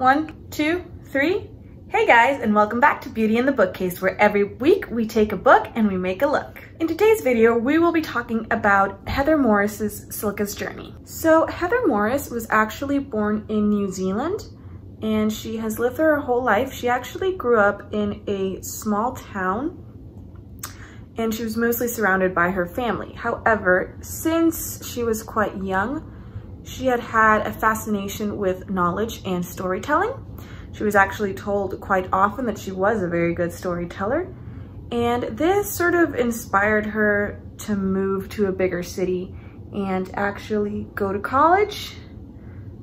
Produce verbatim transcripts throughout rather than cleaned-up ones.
One, two, three. Hey guys, and welcome back to Beauty in the Bookcase, where every week we take a book and we make a look. In today's video, we will be talking about Heather Morris's Cilka's Journey. So Heather Morris was actually born in New Zealand, and she has lived there her whole life. She actually grew up in a small town, and she was mostly surrounded by her family. However, since she was quite young, she had had a fascination with knowledge and storytelling. She was actually told quite often that she was a very good storyteller, and this sort of inspired her to move to a bigger city and actually go to college.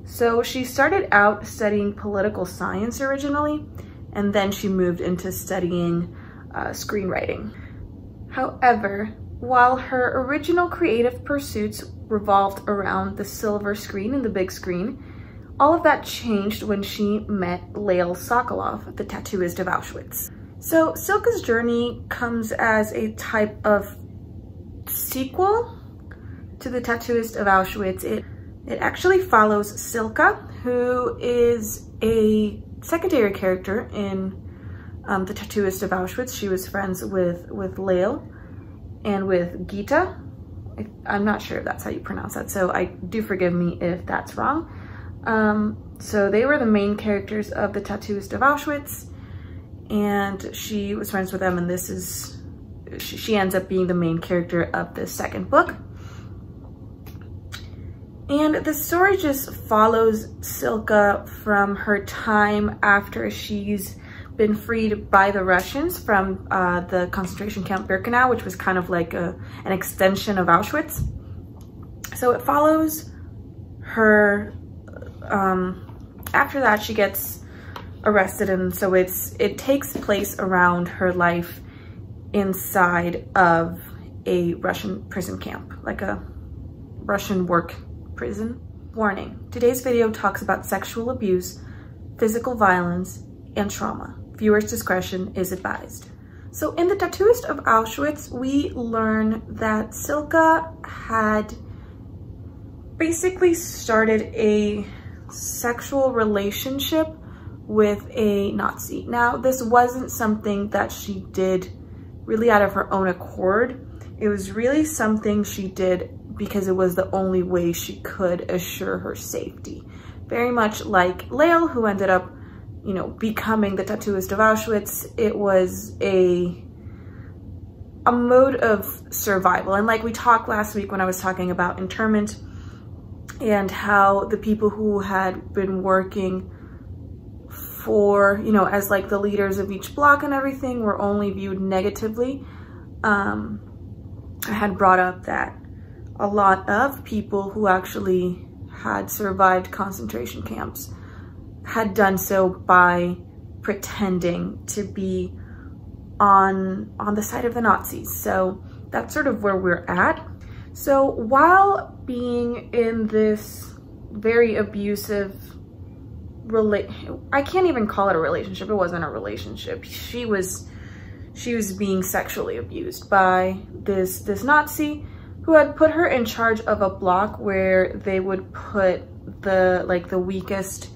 So she started out studying political science originally, and then she moved into studying uh, screenwriting. However, while her original creative pursuits revolved around the silver screen and the big screen, all of that changed when she met Lale Sokolov, the Tattooist of Auschwitz. So Cilka's Journey comes as a type of sequel to The Tattooist of Auschwitz. It, it actually follows Cilka, who is a secondary character in um, The Tattooist of Auschwitz. She was friends with, with Lale and with Gita. I'm not sure if that's how you pronounce that, so I do forgive me if that's wrong. Um, so they were the main characters of The Tattooist of Auschwitz, and she was friends with them, and this is, she ends up being the main character of the second book. And the story just follows Cilka from her time after she's been freed by the Russians from uh, the concentration camp Birkenau, which was kind of like a, an extension of Auschwitz. So it follows her, um, after that she gets arrested, and so it's it takes place around her life inside of a Russian prison camp, like a Russian work prison. Warning, today's video talks about sexual abuse, physical violence, and trauma. Viewers' discretion is advised. So in The Tattooist of Auschwitz, we learn that Cilka had basically started a sexual relationship with a Nazi. Now, this wasn't something that she did really out of her own accord. It was really something she did because it was the only way she could assure her safety. Very much like Lale, who ended up, you know, becoming the Tattooist of Auschwitz, it was a a mode of survival. And like we talked last week when I was talking about internment and how the people who had been working for, you know, as like the leaders of each block and everything were only viewed negatively. Um, I had brought up that a lot of people who actually had survived concentration camps had done so by pretending to be on on the side of the Nazis. So that's sort of where we're at. So while being in this very abusive rela- I can't even call it a relationship. It wasn't a relationship. She was she was being sexually abused by this this Nazi who had put her in charge of a block where they would put the like the weakest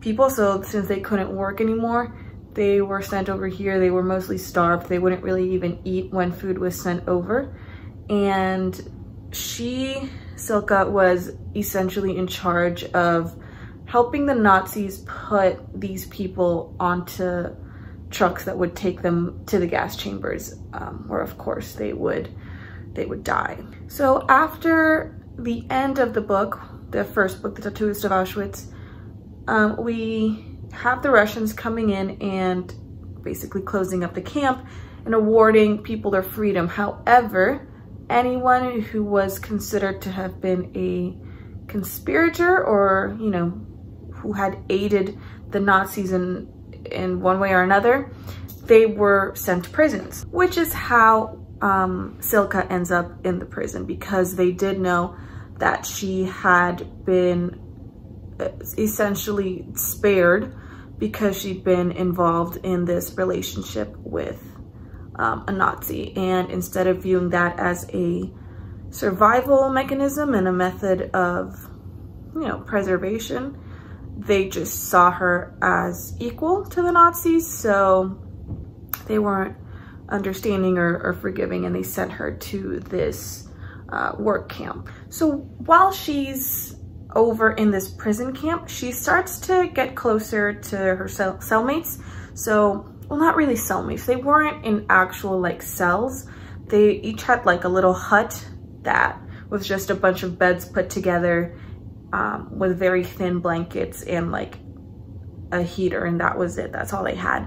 people. So since they couldn't work anymore, they were sent over here. They were mostly starved. They wouldn't really even eat when food was sent over. And she, Cilka, was essentially in charge of helping the Nazis put these people onto trucks that would take them to the gas chambers, um, where of course they would, they would die. So after the end of the book, the first book, The Tattooist of Auschwitz, Um, we have the Russians coming in and basically closing up the camp and awarding people their freedom. However, anyone who was considered to have been a conspirator or, you know, who had aided the Nazis in, in one way or another, they were sent to prisons, which is how um, Cilka ends up in the prison, because they did know that she had been essentially spared because she'd been involved in this relationship with um, a Nazi. And instead of viewing that as a survival mechanism and a method of, you know, preservation, they just saw her as equal to the Nazis, so they weren't understanding or, or forgiving, and they sent her to this uh, work camp. So while she's over in this prison camp, she starts to get closer to her cell cellmates. So, well, not really cellmates. They weren't in actual like cells. They each had like a little hut that was just a bunch of beds put together um, with very thin blankets and like a heater, and that was it. That's all they had.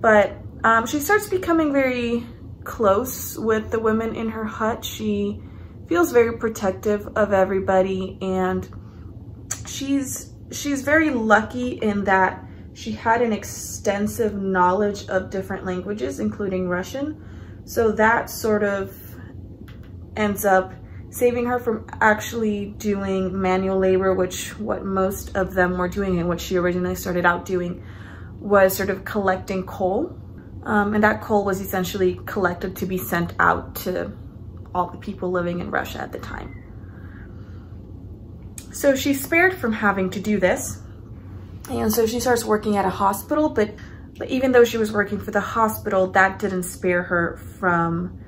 But um, she starts becoming very close with the women in her hut. She feels very protective of everybody, and she's she's very lucky in that she had an extensive knowledge of different languages, including Russian. So that sort of ends up saving her from actually doing manual labor, which what most of them were doing and what she originally started out doing was sort of collecting coal. Um, and that coal was essentially collected to be sent out to all the people living in Russia at the time. So she's spared from having to do this. And so she starts working at a hospital, but, but even though she was working for the hospital, that didn't spare her from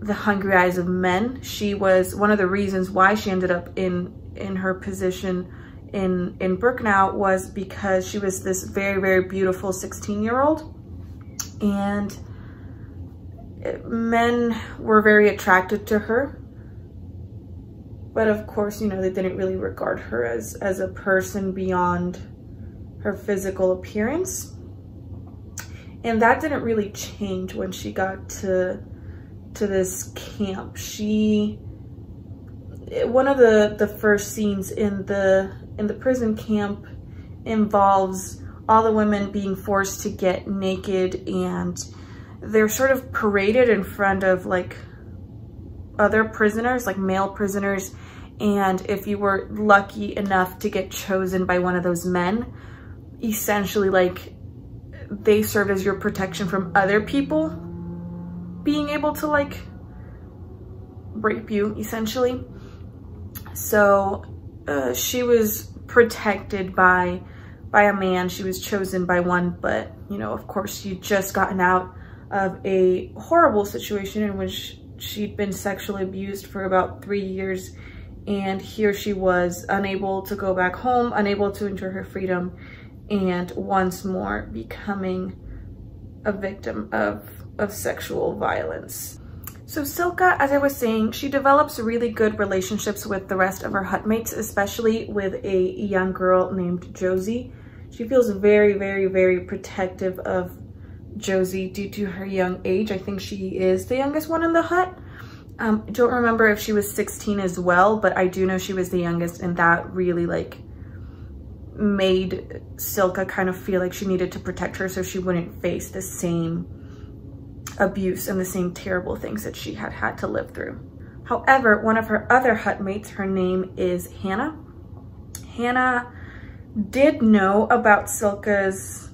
the hungry eyes of men. She was one of the reasons why she ended up in, in her position in, in Birkenau was because she was this very, very beautiful sixteen year old. And men were very attracted to her. But of course, you know, they didn't really regard her as, as a person beyond her physical appearance. And that didn't really change when she got to to this camp. She, one of the the first scenes in the in the prison camp involves all the women being forced to get naked, and they're sort of paraded in front of like other prisoners, like male prisoners, and if you were lucky enough to get chosen by one of those men, essentially like they served as your protection from other people being able to like rape you, essentially. So uh, she was protected by by a man. She was chosen by one, but you know, of course, she'd just gotten out of a horrible situation in which she'd been sexually abused for about three years, and here she was, unable to go back home, unable to enjoy her freedom, and once more becoming a victim of of sexual violence. So Cilka, as I was saying, she develops really good relationships with the rest of her hutmates, especially with a young girl named Josie. She feels very, very, very protective of Josie due to her young age. I think she is the youngest one in the hut. Um, I don't remember if she was sixteen as well, but I do know she was the youngest, and that really like made Cilka kind of feel like she needed to protect her so she wouldn't face the same abuse and the same terrible things that she had had to live through. However, one of her other hutmates, her name is Hannah. Hannah did know about Cilka's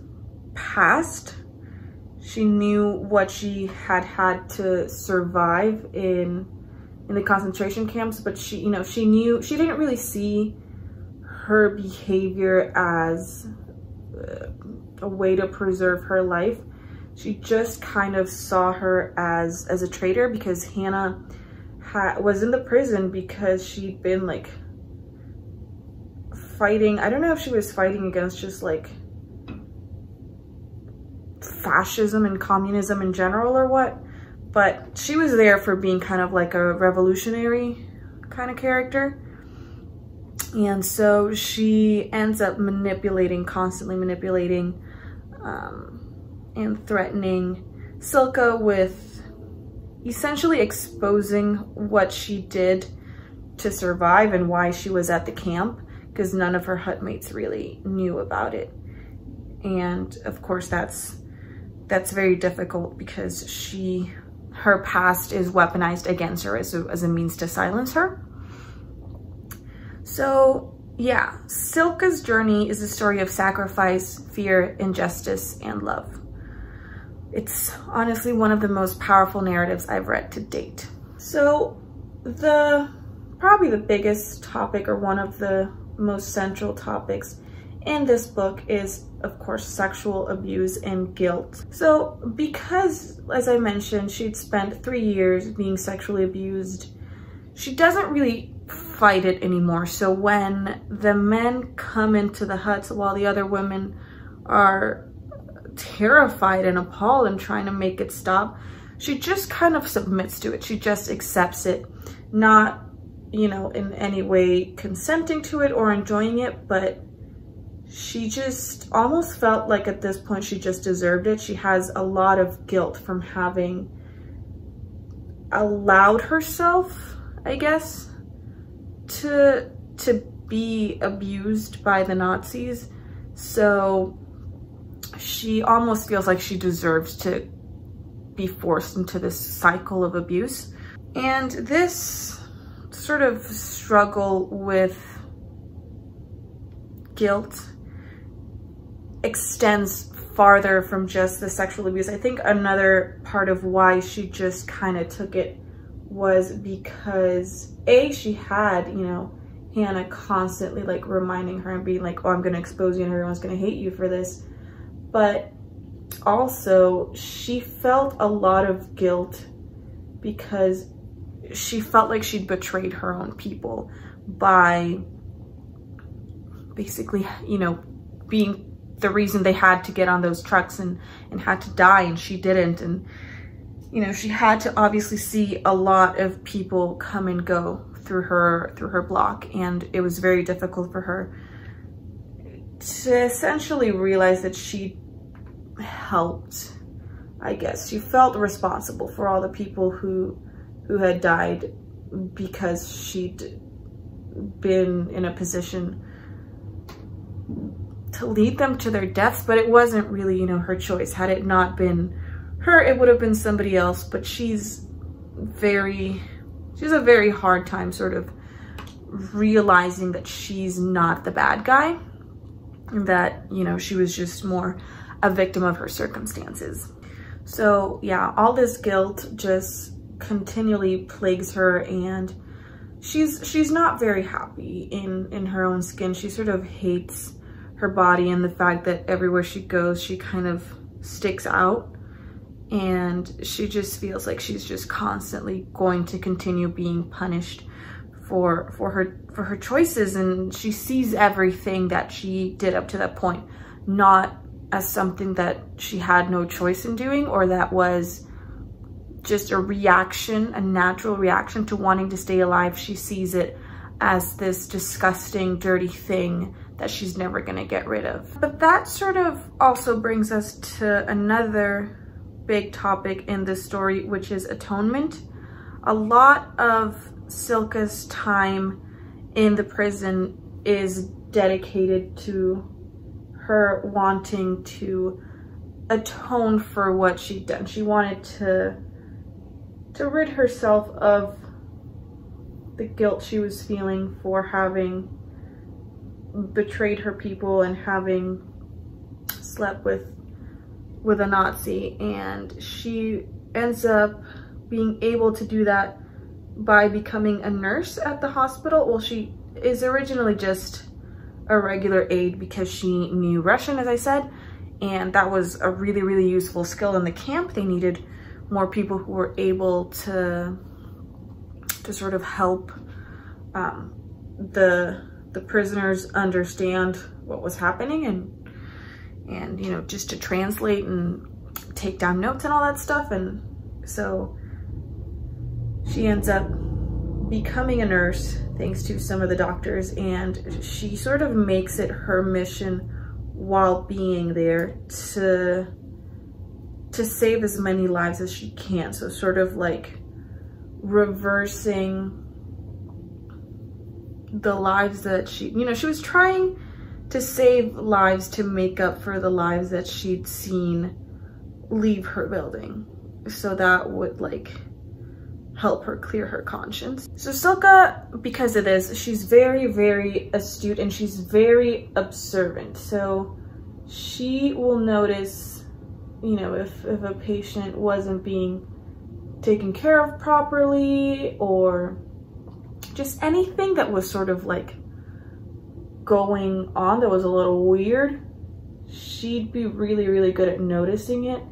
past. She knew what she had had to survive in in the concentration camps, but she, you know, she knew, she didn't really see her behavior as uh, a way to preserve her life. She just kind of saw her as as a traitor, because Hannah ha was in the prison because she'd been like fighting. I don't know if she was fighting against just like fascism and communism in general or what, but she was there for being kind of like a revolutionary kind of character. And so she ends up manipulating, constantly manipulating um, and threatening Cilka with essentially exposing what she did to survive and why she was at the camp, because none of her hutmates really knew about it. And of course, that's that's very difficult, because she, her past is weaponized against her as a, as a means to silence her. So yeah, Cilka's Journey is a story of sacrifice, fear, injustice, and love. It's honestly one of the most powerful narratives I've read to date. So the, probably the biggest topic, or one of the most central topics in this book is, of course, sexual abuse and guilt. So because, as I mentioned, she'd spent three years being sexually abused, she doesn't really fight it anymore. So when the men come into the huts while the other women are terrified and appalled and trying to make it stop, she just kind of submits to it. She just accepts it, not, you know, in any way consenting to it or enjoying it, but she just almost felt like at this point she just deserved it. She has a lot of guilt from having allowed herself, I guess, to to be abused by the Nazis. So she almost feels like she deserves to be forced into this cycle of abuse. And this sort of struggle with guilt extends farther from just the sexual abuse. I think another part of why she just kind of took it was because A, she had, you know, Hannah constantly like reminding her and being like, oh, I'm gonna expose you and everyone's gonna hate you for this. But also she felt a lot of guilt because she felt like she'd betrayed her own people by basically, you know, being the reason they had to get on those trucks and, and had to die, and she didn't. And, you know, she had to obviously see a lot of people come and go through her, through her block. And it was very difficult for her to essentially realize that she helped, I guess. She felt responsible for all the people who, who had died because she'd been in a position to lead them to their deaths, but it wasn't really, you know, her choice. Had it not been her, it would have been somebody else, but she's very, she's a very hard time sort of realizing that she's not the bad guy, that, you know, she was just more a victim of her circumstances. So yeah, all this guilt just continually plagues her, and she's she's not very happy in, in her own skin. She sort of hates her body and the fact that everywhere she goes, she kind of sticks out, and she just feels like she's just constantly going to continue being punished for for her for her choices. And she sees everything that she did up to that point not as something that she had no choice in doing, or that was just a reaction, a natural reaction to wanting to stay alive. She sees it as this disgusting, dirty thing that she's never gonna get rid of. But that sort of also brings us to another big topic in this story, which is atonement. A lot of Cilka's time in the prison is dedicated to her wanting to atone for what she'd done. She wanted to to rid herself of the guilt she was feeling for having betrayed her people and having slept with with a Nazi. And she ends up being able to do that by becoming a nurse at the hospital. Well, she is originally just a regular aide because she knew Russian, as I said, and that was a really, really useful skill in the camp. They needed more people who were able to to sort of help um, the the prisoners understand what was happening, and and you know, just to translate and take down notes and all that stuff. And so she ends up becoming a nurse thanks to some of the doctors, and she sort of makes it her mission while being there to to save as many lives as she can. So sort of like reversing the lives that she, you know, she was trying to save lives to make up for the lives that she'd seen leave her building. So that would like help her clear her conscience. So Cilka, because of this, she's very, very astute and she's very observant. So she will notice, you know, if, if a patient wasn't being taken care of properly, or just anything that was sort of like going on that was a little weird, she'd be really, really good at noticing it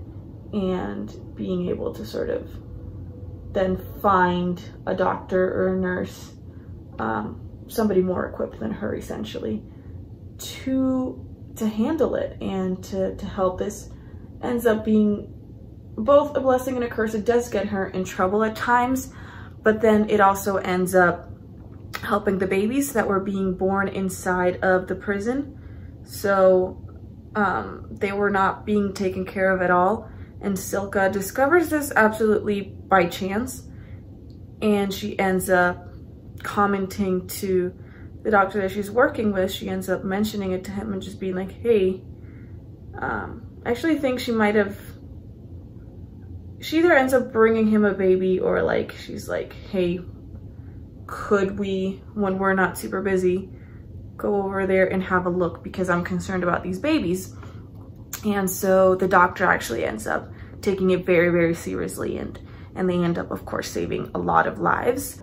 and being able to sort of then find a doctor or a nurse, um, somebody more equipped than her essentially, to to handle it and to, to help. This ends up being both a blessing and a curse. It does get her in trouble at times, but then it also ends up helping the babies that were being born inside of the prison. So um, they were not being taken care of at all. And Cilka discovers this absolutely by chance, and she ends up commenting to the doctor that she's working with. She ends up mentioning it to him and just being like, hey, um, I actually think she might have, she either ends up bringing him a baby, or like, she's like, hey, could we, when we're not super busy, go over there and have a look, because I'm concerned about these babies. And so the doctor actually ends up taking it very, very seriously, and, and they end up, of course, saving a lot of lives.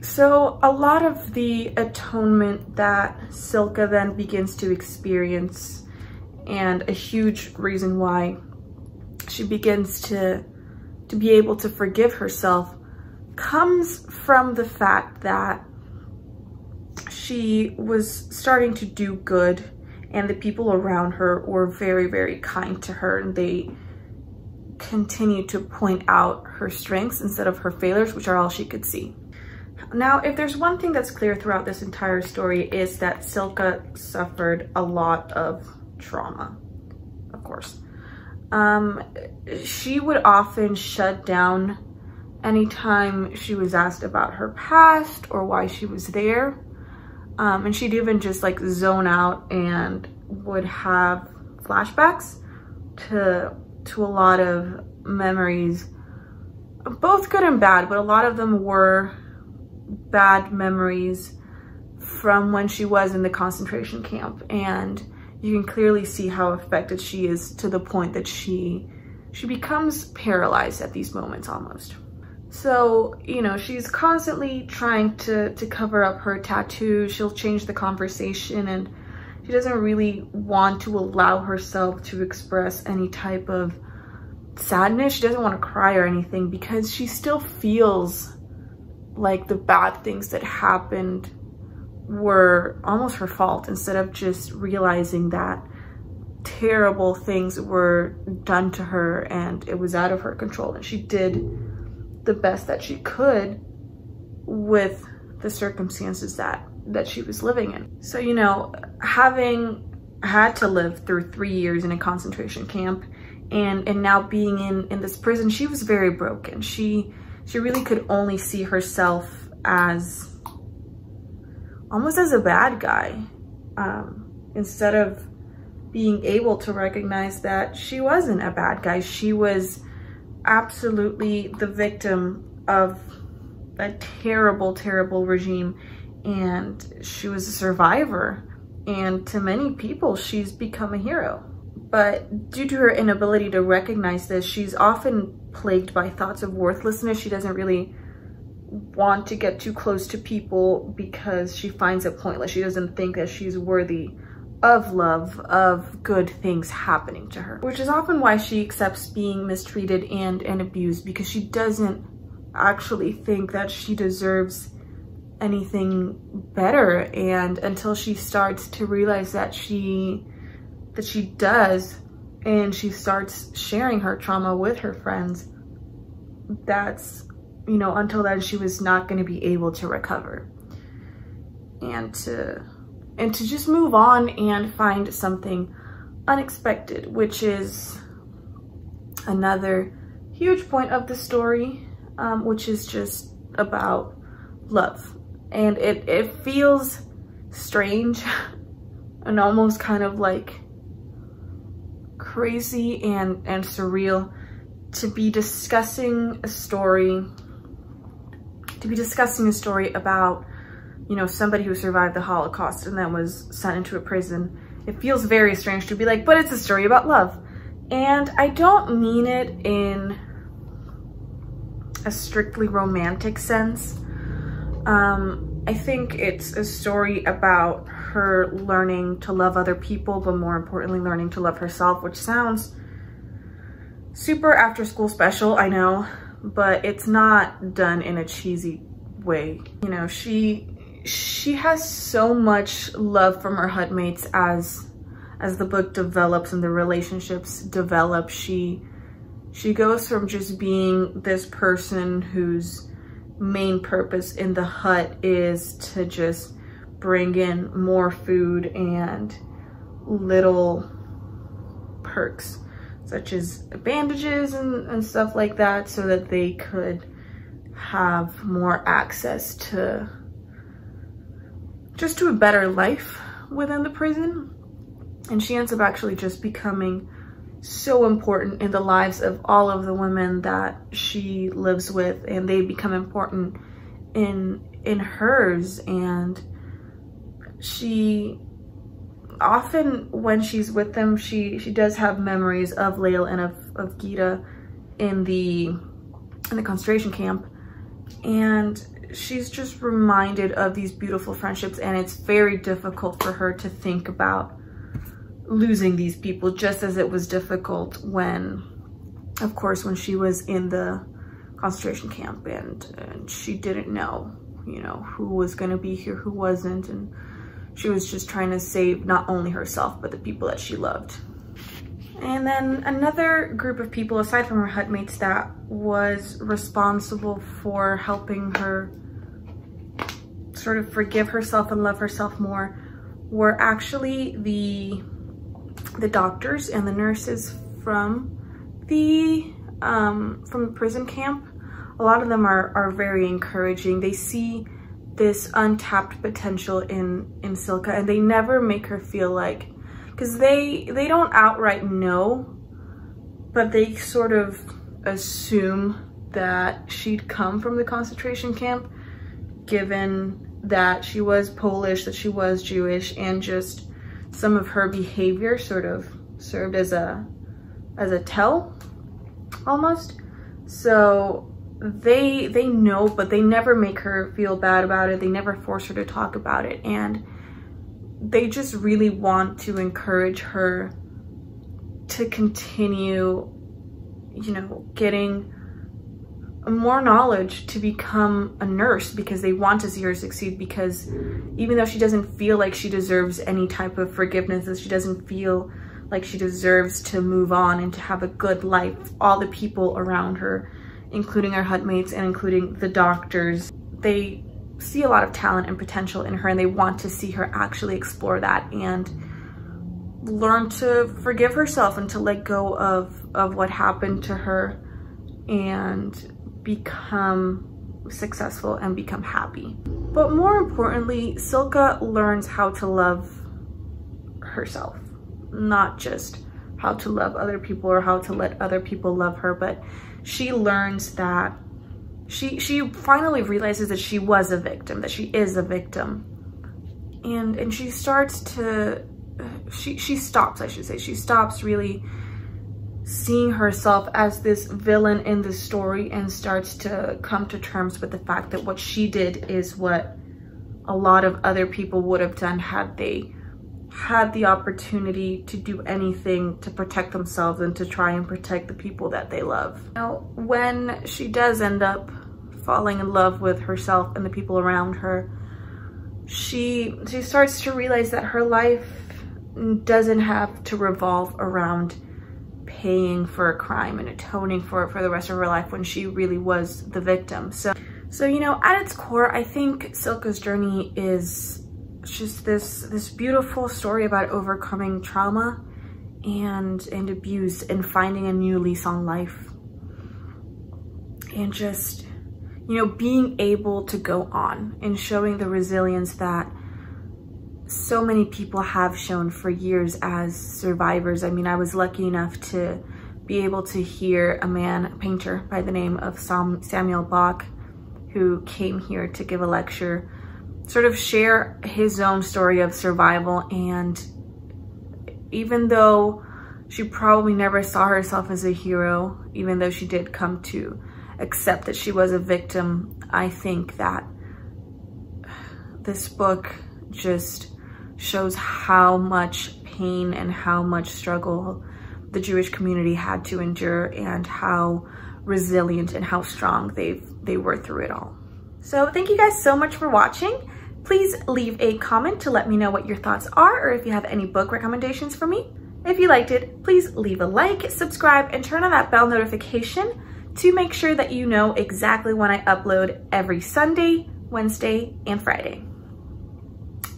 So a lot of the atonement that Cilka then begins to experience, and a huge reason why she begins to, to be able to forgive herself, comes from the fact that she was starting to do good, and the people around her were very, very kind to her, and they continued to point out her strengths instead of her failures, which are all she could see. Now, if there's one thing that's clear throughout this entire story, is that Cilka suffered a lot of trauma, of course. Um, she would often shut down anytime she was asked about her past or why she was there. Um, and she'd even just like zone out and would have flashbacks to, to a lot of memories, both good and bad, but a lot of them were bad memories from when she was in the concentration camp. And you can clearly see how affected she is, to the point that she, she becomes paralyzed at these moments almost. So, you know, she's constantly trying to, to cover up her tattoo. She'll change the conversation, and she doesn't really want to allow herself to express any type of sadness. She doesn't want to cry or anything, because she still feels like the bad things that happened were almost her fault, instead of just realizing that terrible things were done to her and it was out of her control, and she did the best that she could with the circumstances that that she was living in. So, you know, having had to live through three years in a concentration camp, and and now being in in this prison, she was very broken. She she really could only see herself as almost as a bad guy, um, instead of being able to recognize that she wasn't a bad guy. She was absolutely the victim of a terrible, terrible regime, and she was a survivor, and to many people she's become a hero. But due to her inability to recognize this, she's often plagued by thoughts of worthlessness. She doesn't really want to get too close to people because she finds it pointless. She doesn't think that she's worthy of love, of good things happening to her, which is often why she accepts being mistreated and, and abused, because she doesn't actually think that she deserves anything better. And until she starts to realize that she, that she does, and she starts sharing her trauma with her friends, that's, you know, until then she was not going to be able to recover and to and to just move on and find something unexpected, which is another huge point of the story, um, which is just about love. And it, it feels strange and almost kind of like crazy and, and surreal to be discussing a story, to be discussing a story about, you know, somebody who survived the Holocaust and then was sent into a prison. It feels very strange to be like, but it's a story about love. And I don't mean it in a strictly romantic sense. Um, I think it's a story about her learning to love other people, but more importantly, learning to love herself, which sounds super after school special, I know, but it's not done in a cheesy way. You know, she she has so much love from her hutmates as as the book develops and the relationships develop. She she goes from just being this person who's main purpose in the hut is to just bring in more food and little perks such as bandages and, and stuff like that so that they could have more access to just to a better life within the prison. And she ends up actually just becoming so important in the lives of all of the women that she lives with, and they become important in in hers. And she often, when she's with them, she she does have memories of Lale and of, of Gita in the in the concentration camp, and she's just reminded of these beautiful friendships, and it's very difficult for her to think about losing these people, just as it was difficult when, of course, when she was in the concentration camp and, and she didn't know, you know, who was going to be here, who wasn't, and she was just trying to save not only herself but the people that she loved. And then another group of people aside from her hutmates that was responsible for helping her sort of forgive herself and love herself more were actually the the doctors and the nurses from the um, from the prison camp. A lot of them are, are very encouraging. They see this untapped potential in, in Cilka, and they never make her feel like, because they, they don't outright know, but they sort of assume that she'd come from the concentration camp, given that she was Polish, that she was Jewish, and just some of her behavior sort of served as a as a tell almost. So they they know, but they never make her feel bad about it. They never force her to talk about it, and they just really want to encourage her to continue, you know, getting more knowledge, to become a nurse, because they want to see her succeed. Because even though she doesn't feel like she deserves any type of forgiveness, that she doesn't feel like she deserves to move on and to have a good life, all the people around her, including her hutmates and including the doctors, they see a lot of talent and potential in her, and they want to see her actually explore that and learn to forgive herself and to let go of of what happened to her and become successful and become happy. But more importantly, Cilka learns how to love herself, not just how to love other people or how to let other people love her, but she learns that she she finally realizes that she was a victim, that she is a victim. And and she starts to she she stops, I should say. She stops really seeing herself as this villain in the story and starts to come to terms with the fact that what she did is what a lot of other people would have done had they had the opportunity to do anything to protect themselves and to try and protect the people that they love. Now, when she does end up falling in love with herself and the people around her, she she starts to realize that her life doesn't have to revolve around paying for a crime and atoning for it for the rest of her life when she really was the victim. So, so you know, at its core, I think Cilka's Journey is just this this beautiful story about overcoming trauma and and abuse and finding a new lease on life, and just, you know, being able to go on and showing the resilience that so many people have shown for years as survivors. I mean, I was lucky enough to be able to hear a man, a painter by the name of Sam, Samuel Bach, who came here to give a lecture, sort of share his own story of survival. And even though she probably never saw herself as a hero, even though she did come to accept that she was a victim, I think that this book just shows how much pain and how much struggle the Jewish community had to endure, and how resilient and how strong they've they were through it all. So thank you guys so much for watching. Please leave a comment to let me know what your thoughts are, or if you have any book recommendations for me. If you liked it, please leave a like, subscribe, and turn on that bell notification to make sure that you know exactly when I upload every Sunday, Wednesday, and Friday.